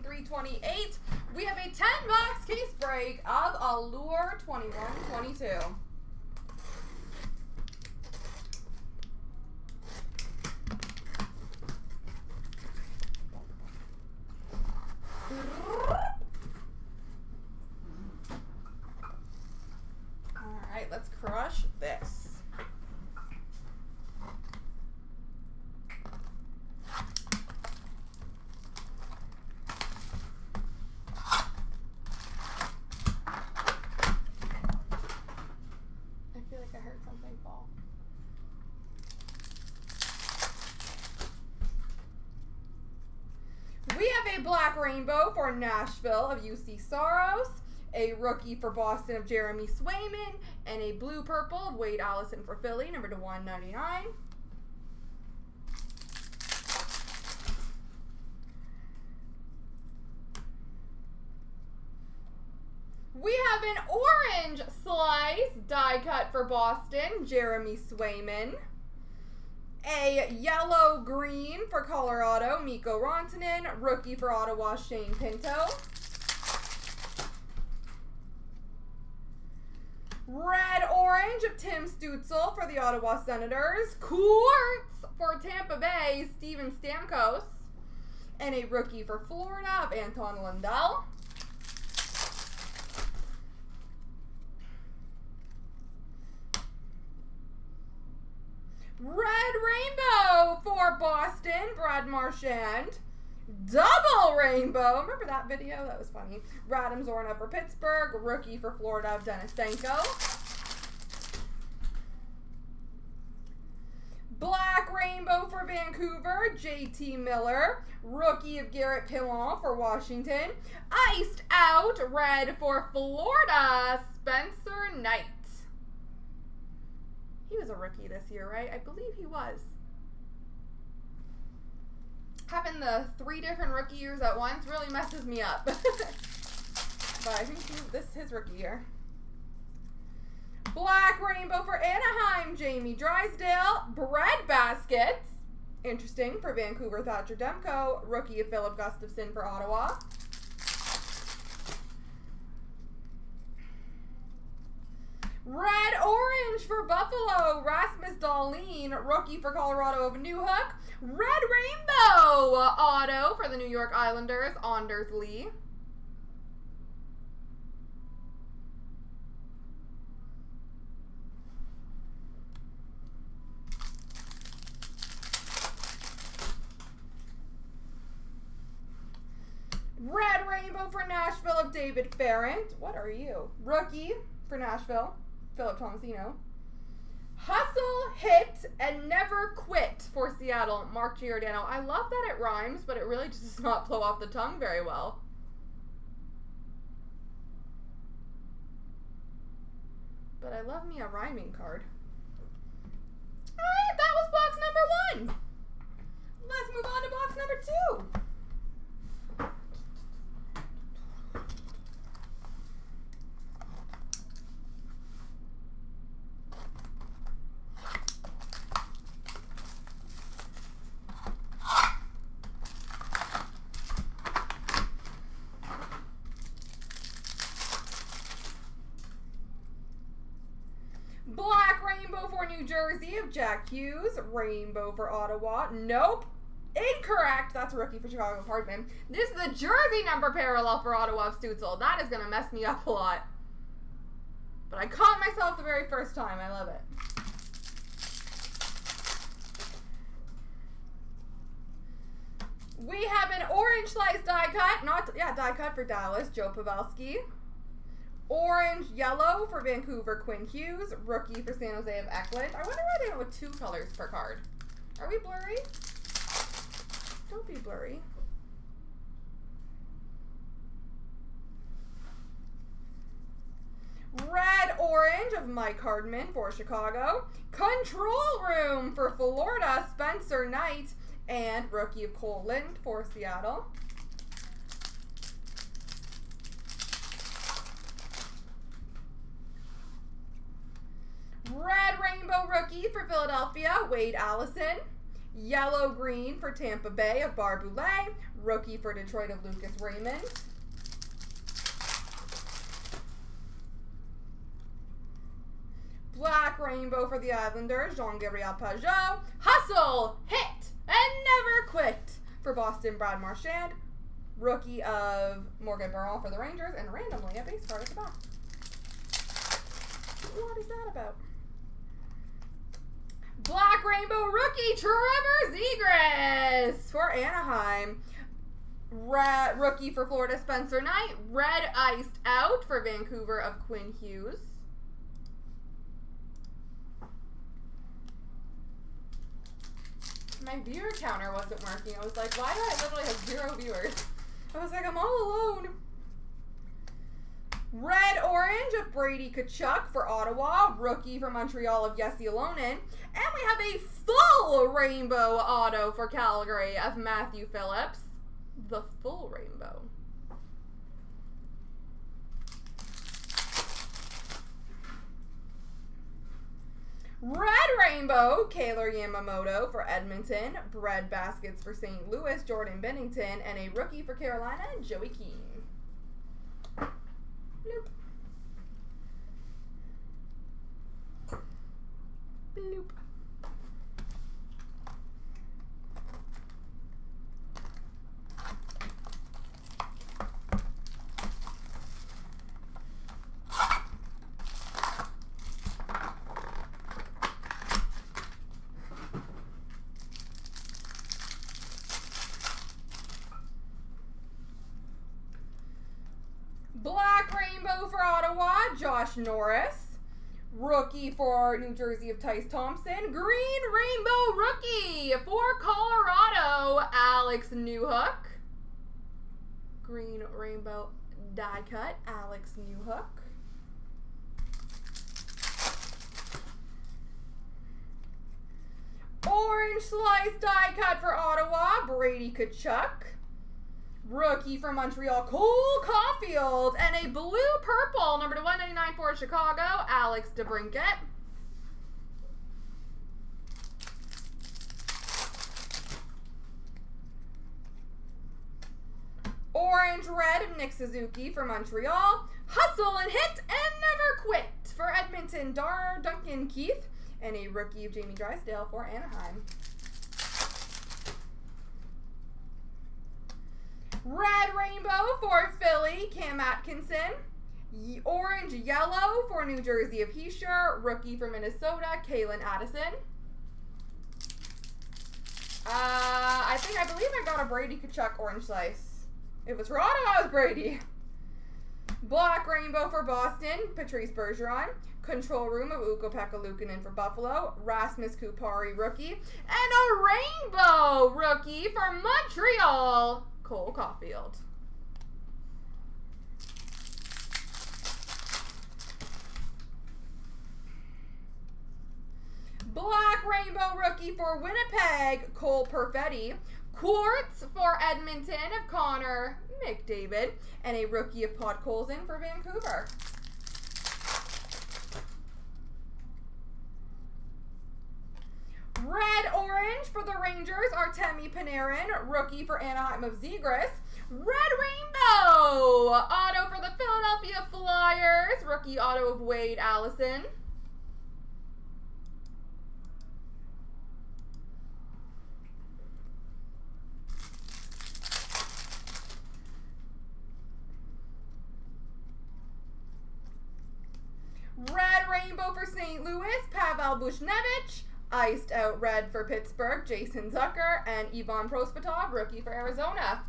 14, 328. We have a 10-box case break of Allure 2122. Alright, let's crush this. Black Rainbow for Nashville of UC Soros, a rookie for Boston of Jeremy Swayman, and a blue purple of Wade Allison for Philly, number to 199. We have an orange slice die cut for Boston, Jeremy Swayman. A yellow-green for Colorado, Mikko Rantanen. Rookie for Ottawa, Shane Pinto. Red-orange of Tim Stützle for the Ottawa Senators. Quartz for Tampa Bay, Steven Stamkos. And a rookie for Florida of Anton Lundell. Red Rainbow for Boston, Brad Marchand. Double Rainbow. Remember that video? That was funny. Radim Zohorna for Pittsburgh. Rookie for Florida of Denisenko. Black Rainbow for Vancouver, JT Miller. Rookie of Garrett Pilon for Washington. Iced Out Red for Florida, Spencer Knight. He was a rookie this year, right? I believe he was. Having the 3 different rookie years at once really messes me up. But I think this is his rookie year. Black Rainbow for Anaheim, Jamie Drysdale. Bread Baskets. Interesting for Vancouver, Thatcher Demko. Rookie of Philip Gustafson for Ottawa. Red Orange for Buffalo, Rasmus Dahlin. Rookie for Colorado of Newhook. Red Rainbow auto for the New York Islanders, Anders Lee. Red Rainbow for Nashville of David Ferrant. What are you? Rookie for Nashville, Philip Tomasino. Hustle, Hit, and Never Quit for Seattle, Mark Giordano. I love that it rhymes, but it really just does not flow off the tongue very well. But I love me a rhyming card. All right, that was box number 1. Let's move on to box number 2. New Jersey of Jack Hughes, Rainbow for Ottawa. Nope. Incorrect. That's a rookie for Chicago Hardman. This is a jersey number parallel for Ottawa of Stützle. That is going to mess me up a lot. But I caught myself the very first time. I love it. We have an orange slice die cut. Die cut for Dallas, Joe Pavelski. Orange, yellow for Vancouver, Quinn Hughes. Rookie for San Jose of Eklund. I wonder why they went with 2 colors per card. Are we blurry? Don't be blurry. Red, orange of Mike Hardman for Chicago. Control Room for Florida, Spencer Knight. And rookie of Cole Lind for Seattle. Red Rainbow rookie for Philadelphia, Wade Allison. Yellow-green for Tampa Bay of Barré-Boulet. Rookie for Detroit of Lucas Raymond. Black Rainbow for the Islanders, Jean-Gabriel Pageau. Hustle, hit, and never quit for Boston, Brad Marchand. Rookie of Morgan Barron for the Rangers, and randomly a base card at the back. What is that about? Black Rainbow rookie Trevor Zegras for Anaheim. Red rookie for Florida, Spencer Knight. Red Iced Out for Vancouver of Quinn Hughes. My viewer counter wasn't working. I was like, why do I literally have 0 viewers? I was like, I'm all alone. Red Orange of Brady Tkachuk for Ottawa. Rookie for Montreal of Jesse Ilonen. And we have a full rainbow auto for Calgary of Matthew Phillips. The full rainbow. Red Rainbow, Kaylor Yamamoto for Edmonton. Bread Baskets for St. Louis, Jordan Bennington. And a rookie for Carolina, Joey Keane. Bloop. Bloop. Josh Norris, rookie for New Jersey of Tyce Thompson. Green Rainbow rookie for Colorado, Alex Newhook. Green Rainbow die cut, Alex Newhook. Orange slice die cut for Ottawa, Brady Tkachuk. Rookie for Montreal, Cole Caufield, and a blue-purple, number /199 for Chicago, Alex DeBrincat. Orange-red of Nick Suzuki for Montreal, hustle and hit and never quit for Edmonton, Duncan Keith, and a rookie of Jamie Drysdale for Anaheim. Red Rainbow for Philly, Cam Atkinson. Orange Yellow for New Jersey of Heischer. Rookie for Minnesota, Kalen Addison. I believe I got a Brady Tkachuk orange slice. It was for Ottawa, it was Brady. Black Rainbow for Boston, Patrice Bergeron. Control Room of Ukko-Pekka Luukkonen for Buffalo. Rasmus Kupari, rookie. And a Rainbow rookie for Montreal, Cole Caufield. Black Rainbow rookie for Winnipeg, Cole Perfetti. Quartz for Edmonton of Connor McDavid. And a rookie of Podkolzin for Vancouver. Red Orange for the Rangers, Artemi Panarin. Rookie for Anaheim of Zegras. Red Rainbow auto for the Philadelphia Flyers. Rookie auto of Wade Allison. Red Rainbow for St. Louis, Pavel Buchnevich. Iced Out Red for Pittsburgh, Jason Zucker, and Ivan Prosvetov, rookie for Arizona.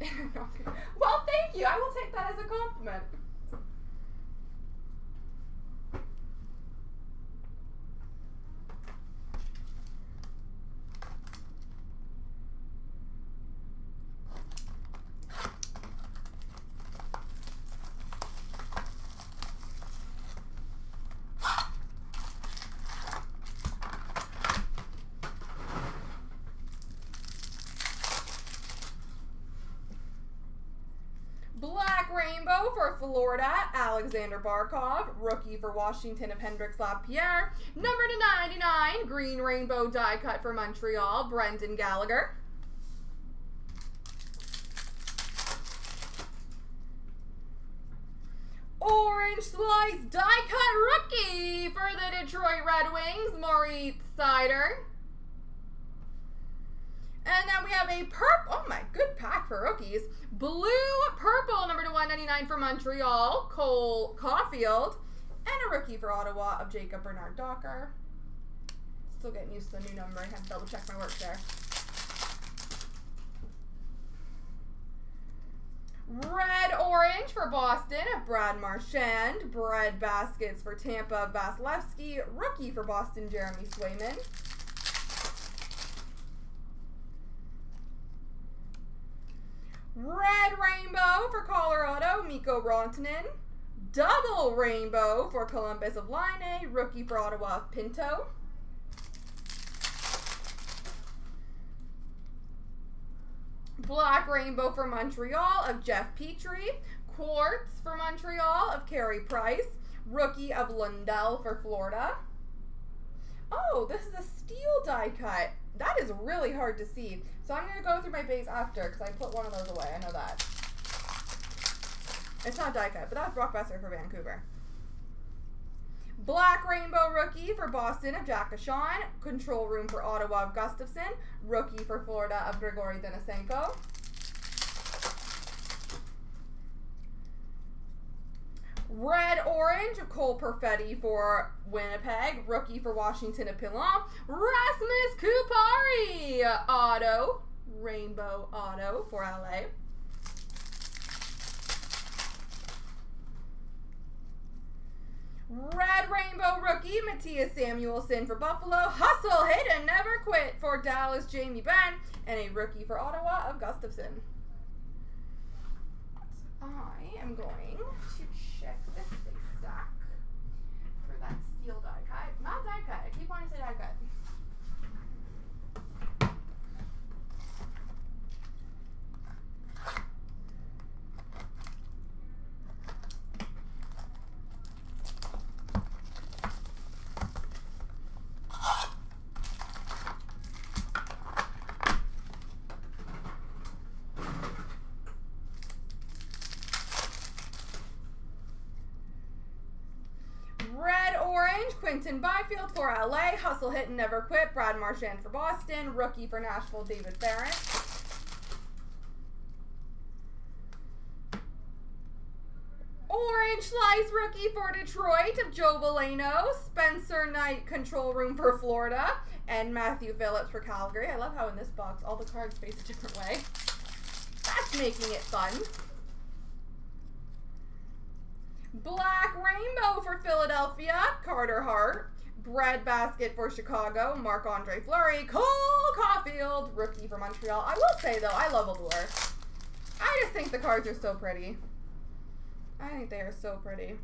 Well, thank you. I will take that as a compliment. For Florida, Alexander Barkov. Rookie for Washington of Hendrix Lapierre. Number /99, Green Rainbow die cut for Montreal, Brendan Gallagher. slice die-cut rookie for the Detroit Red Wings, Moritz Seider. And then we have a purple, oh my, good pack for rookies. Blue-purple, number /199 for Montreal, Cole Caufield. And a rookie for Ottawa of Jacob Bernard Docker. Still getting used to the new number. I have to double check my work there. Red-orange for Boston of Brad Marchand. Bread baskets for Tampa, Vasilevsky. Rookie for Boston, Jeremy Swayman. Red rainbow for Colorado, Mikko Rantanen. Double rainbow for Columbus of Laine. Rookie for Ottawa of Pinto. Black rainbow for Montreal of Jeff Petrie. Quartz for Montreal of Carey Price. Rookie of Lundell for Florida. Oh, this is a steel die cut. That is really hard to see. So I'm going to go through my base after because I put one of those away. I know that. It's not die cut, but that's Brockbuster for Vancouver. Black rainbow rookie for Boston of Jack Ashan. Control room for Ottawa of Gustafson. Rookie for Florida of Grigory Denisenko. Red orange of Cole Perfetti for Winnipeg. Rookie for Washington of Pilon. Rasmus Kupari auto. Rainbow auto for LA. Red rainbow rookie, Matthias Samuelson for Buffalo. Hustle, hit, and never quit for Dallas, Jamie Benn. And a rookie for Ottawa of Gustafson. I am going to check this base stack for that steel die cut. Not die cut. I keep wanting to say die cut. Quinton Byfield for LA. Hustle, hit, and never quit. Brad Marchand for Boston. Rookie for Nashville, David Ferrant. Orange slice rookie for Detroit of Joe Veleno. Spencer Knight, control room for Florida. And Matthew Phillips for Calgary. I love how in this box all the cards face a different way. That's making it fun. Black rainbow for Philadelphia, Carter Hart. Bread basket for Chicago, Marc-Andre Fleury. Cole Caufield, rookie for Montreal. I will say, though, I love Allure. I just think the cards are so pretty. I think they are so pretty.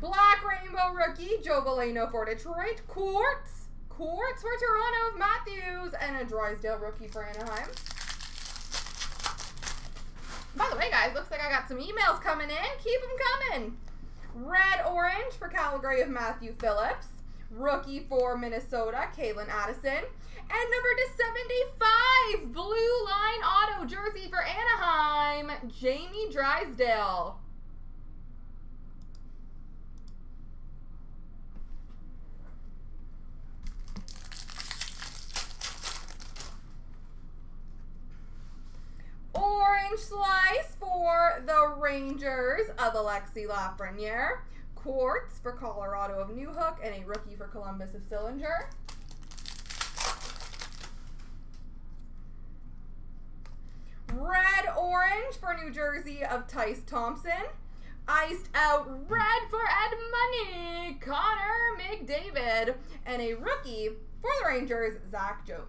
Black rainbow rookie, Joe Veleno for Detroit. Quartz for Toronto, Matthews. And a Drysdale rookie for Anaheim. By the way, guys, looks like I got some emails coming in. Keep them coming. Red-orange for Calgary of Matthew Phillips. Rookie for Minnesota, Kalen Addison. And number /275, blue line auto jersey for Anaheim, Jamie Drysdale. Orange slice for the Rangers of Alexis Lafreniere. Quartz for Colorado of Newhook and a rookie for Columbus of Sillinger. Red-orange for New Jersey of Tyce Thompson. Iced out red for Edmonton, Connor McDavid. And a rookie for the Rangers, Zach Jones.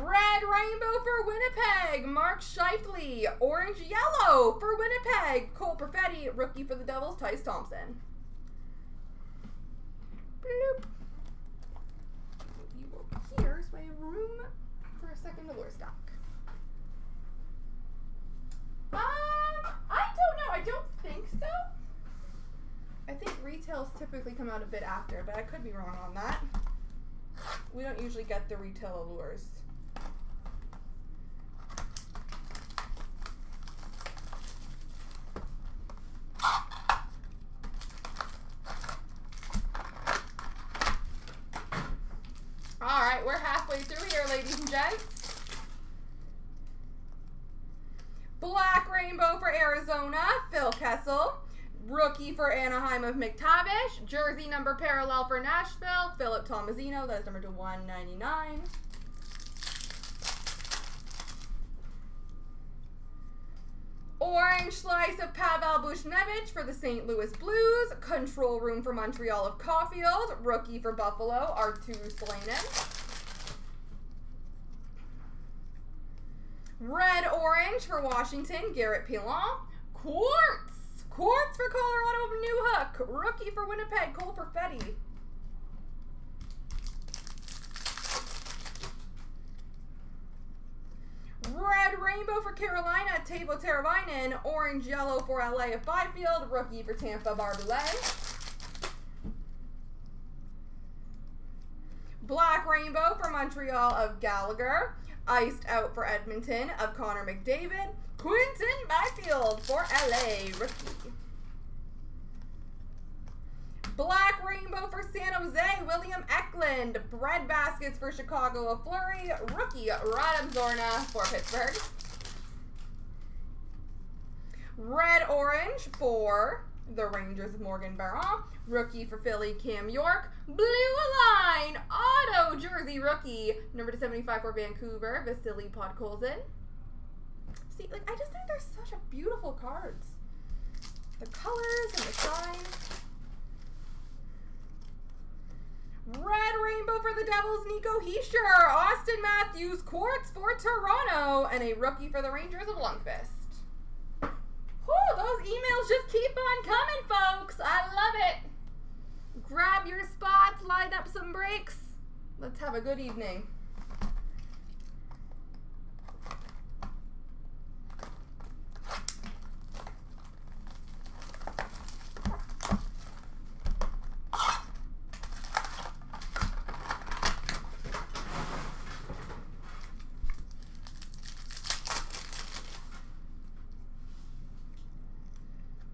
Red rainbow for Winnipeg, Mark Scheifele. Orange yellow for Winnipeg, Cole Perfetti. Rookie for the Devils, Tyce Thompson. Bloop. Here's my room for a second Allure stock. I don't know. I don't think so. I think retails typically come out a bit after, but I could be wrong on that. We don't usually get the retail Allures. All right, we're halfway through here, ladies and gents. Black rainbow for Arizona, Phil Kessel. Rookie for Anaheim of McTavish. Jersey number parallel for Nashville, Philip Tomasino. That is number to 199. Orange slice of Pavel Buchnevich for the St. Louis Blues. Control room for Montreal of Caufield. Rookie for Buffalo, Arttu Salonen. Red-orange for Washington, Garrett Pilon. Quartz for Colorado, Newhook. Rookie for Winnipeg, Cole Perfetti. Red rainbow for Carolina, Teuvo Teravainen. Orange yellow for LA of Byfield. Rookie for Tampa, Barré-Boulet. Black rainbow for Montreal of Gallagher. Iced out for Edmonton of Connor McDavid. Quinton Byfield for LA, rookie. Black rainbow for San Jose, William Eklund. Bread baskets for Chicago of Fleury. Rookie Radim Zohorna for Pittsburgh. Red-orange for the Rangers of Morgan Barron. Rookie for Philly, Cam York. Blue line, auto jersey rookie. Number 275 for Vancouver, Vasily Podkolzin. See, like, I just think they're such a beautiful cards. The colors and the signs. Red rainbow for the Devils, Nico Hischier. Austin Matthews, quartz for Toronto. And a rookie for the Rangers of Lundqvist. Whew, those emails just keep on coming, folks. I love it. Grab your spots, line up some breaks. Let's have a good evening.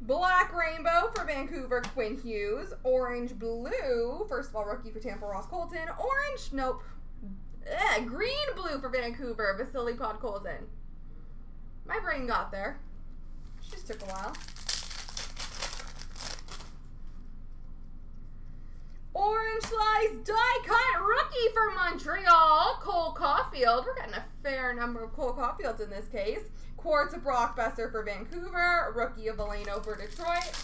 Black rainbow for Vancouver, Quinn Hughes. Orange blue, first of all, rookie for Tampa, Ross Colton. Orange, nope. Ugh, green blue for Vancouver, Vasily Podkolzin. My brain got there. It just took a while. Orange slice, die-cut rookie for Montreal, Cole Caufield. We're getting a fair number of Cole Caufields in this case. Quartz of Brock Besser for Vancouver. Rookie of Valeno for Detroit.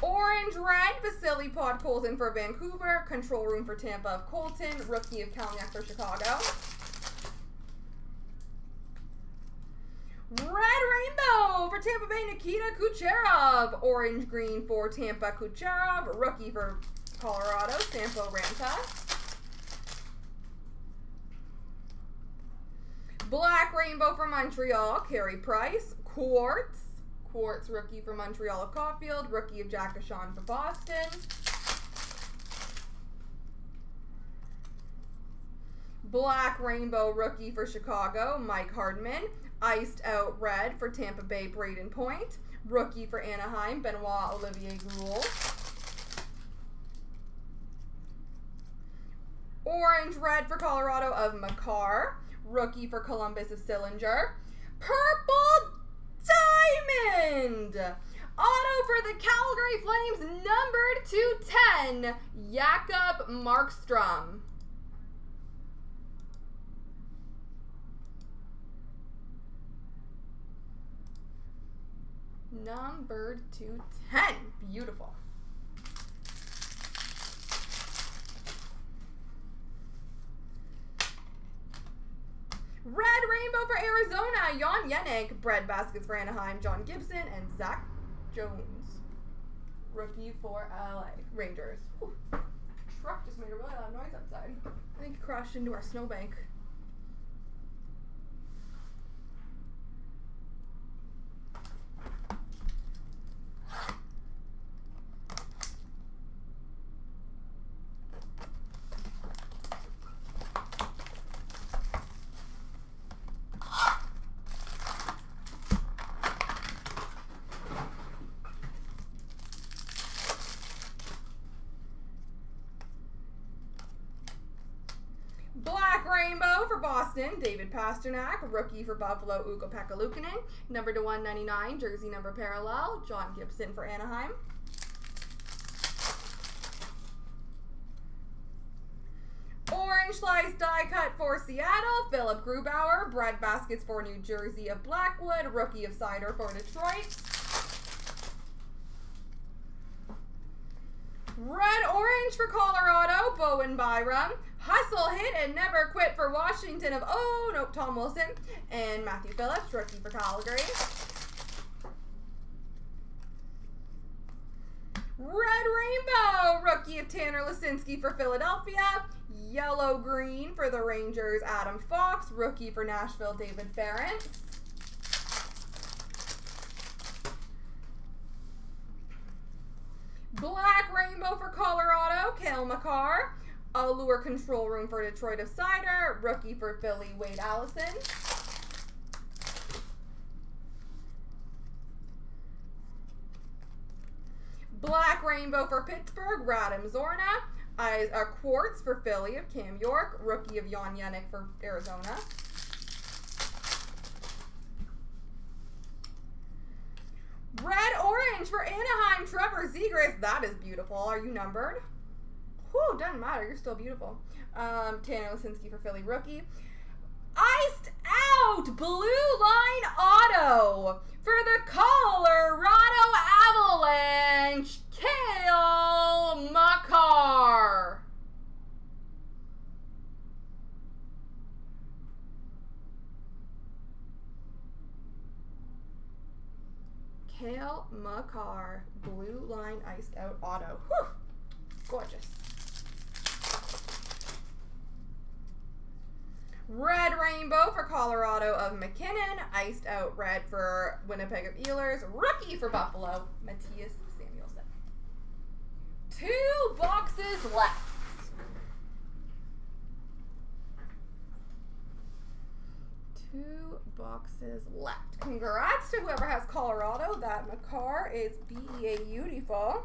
Orange-red, Vasily Podkolzin for Vancouver. Control room for Tampa of Colton. Rookie of Kalnick for Chicago. Red rainbow for Tampa Bay, Nikita Kucherov. Orange-green for Tampa, Kucherov. Rookie for Colorado, Sampo Ranta. Black rainbow for Montreal, Carey Price. Quartz rookie for Montreal of Caufield. Rookie of Jack Deschan for Boston. Black rainbow rookie for Chicago, Mike Hardman. Iced out red for Tampa Bay, Braden Point. Rookie for Anaheim, Benoit Olivier Gould. Orange red for Colorado of Makar. Rookie for Columbus of Sillinger. Purple Diamond! Auto for the Calgary Flames, numbered to 10, Jakob Markstrom. Numbered to 10. Beautiful. Red rainbow for Arizona, Jan Jenick. Bread baskets for Anaheim, John Gibson and Zach Jones. Rookie for LA Rangers. Whew. Truck just made a really loud noise outside. I think it crashed into our snowbank. Rainbow for Boston, David Pasternak. Rookie for Buffalo, Ukko-Pekka Luukkonen. Number /199, jersey number parallel, John Gibson for Anaheim. Orange slice die cut for Seattle, Philip Grubauer. Bread baskets for New Jersey of Blackwood, rookie of Cider for Detroit. Red orange for Colorado, Bowen Byram. Hustle hit and never quit for Washington of Tom Wilson and Matthew Phillips, rookie for Calgary. Red rainbow, rookie of Tanner Lisinski for Philadelphia. Yellow green for the Rangers, Adam Fox, rookie for Nashville, David Ferentz. Black rainbow for Colorado, Cale Makar. Allure control room for Detroit of Cider, rookie for Philly, Wade Allison. Black rainbow for Pittsburgh, Radim Zohorna. Quartz for Philly of Cam York, rookie of Jan Jenick for Arizona. Red orange for Anaheim, Trevor Zegras. That is beautiful. Are you numbered? Whew, doesn't matter. You're still beautiful. Tanner Lisinski for Philly, rookie. Iced out, blue line auto for the Colorado Avalanche, Cale Makar. Cale Makar, blue line iced out auto. Whew, gorgeous. Red rainbow for Colorado of McKinnon. Iced out red for Winnipeg of Ehlers. Rookie for Buffalo, Matthias Samuelson. 2 boxes left. Congrats to whoever has Colorado. That Makar is beautiful.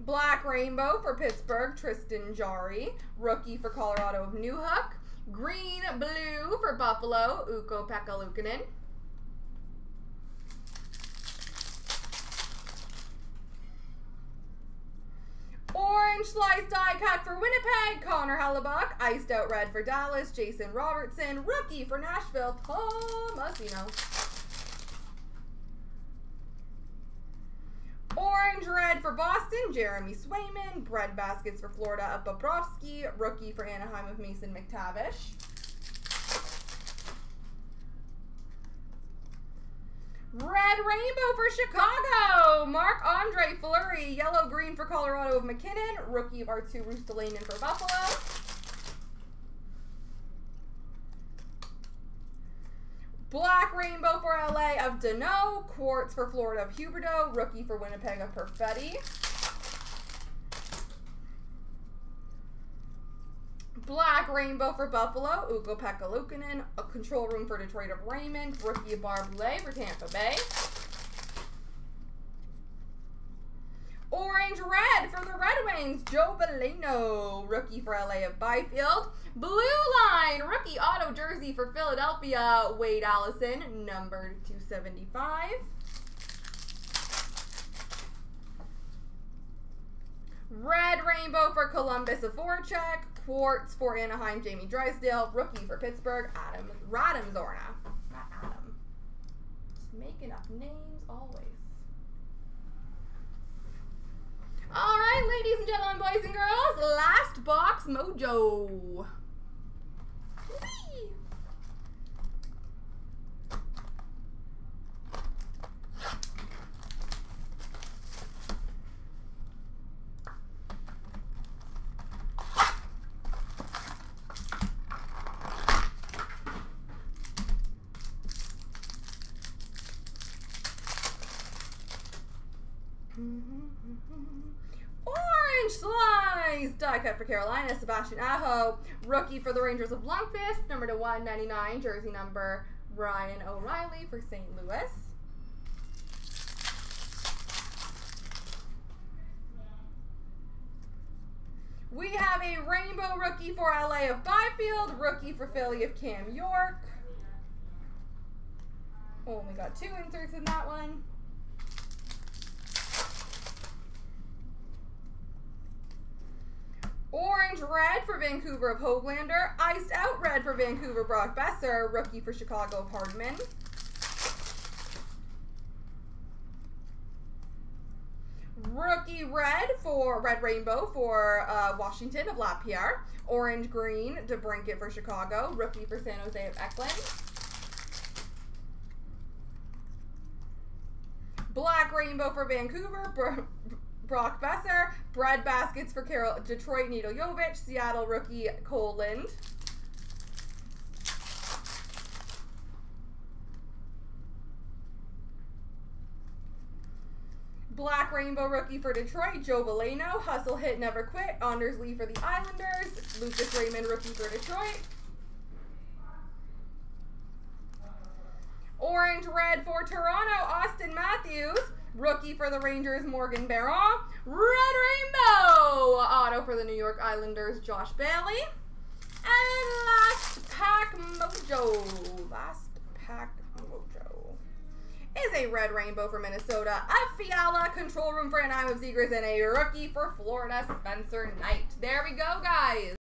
Black rainbow for Pittsburgh, Tristan Jarry. Rookie for Colorado of Newhook. Green blue for Buffalo, Ukko-Pekka Luukkonen. Orange slice die cut for Winnipeg, Connor Hellebuyck. Iced out red for Dallas, Jason Robertson. Rookie for Nashville, Tomasino. Orange red for Boston, Jeremy Swayman. Bread baskets for Florida of Bobrovsky. Rookie for Anaheim of Mason McTavish. Red rainbow for Chicago, Marc-Andre Fleury. Yellow green for Colorado of McKinnon. Rookie of Arttu Ruustalainen for Buffalo. Black rainbow for LA of Deneau. Quartz for Florida of Huberdeau. Rookie for Winnipeg of Perfetti. Black rainbow for Buffalo, Ukko-Pekka Luukkonen. A control room for Detroit of Raymond. Rookie of Barré-Boulet for Tampa Bay. Orange red for the Red Wings, Joe Veleno. Rookie for LA of Byfield. Blue line rookie auto jersey for Philadelphia, Wade Allison, numbered /275. Red rainbow for Columbus of Voracek. Quartz for Anaheim, Jamie Drysdale. Rookie for Pittsburgh, Radim Zohorna. Not Adam. Just making up names always. All right, ladies and gentlemen, boys and girls, last box mojo. Whee! Orange Slice, die cut for Carolina, Sebastian Aho. Rookie for the Rangers of Lundqvist, number to 199, jersey number, Ryan O'Reilly for St. Louis. We have a rainbow rookie for LA of Byfield, rookie for Philly of Cam York. Only got two inserts in that one. Orange red for Vancouver of Höglander, iced out red for Vancouver Brock Besser, rookie for Chicago of Hardman. Rookie red for Red Rainbow for Washington of Lapierre. Orange green DeBrincat for Chicago. Rookie for San Jose of Eklund. Black rainbow for Vancouver. Brock Besser. Bread baskets for Detroit Nedeljkovic. Seattle rookie Cole Lind. Black rainbow rookie for Detroit, Joe Valeno. Hustle, hit, never quit, Anders Lee for the Islanders. Lucas Raymond, rookie for Detroit. Orange red for Toronto, Austin Matthews. Rookie for the Rangers, Morgan Barron. Red rainbow auto for the New York Islanders, Josh Bailey. And last pack mojo. Last pack mojo is a red rainbow for Minnesota of Fiala, control room for Anaheim of Zegras, and a rookie for Florida, Spencer Knight. There we go, guys.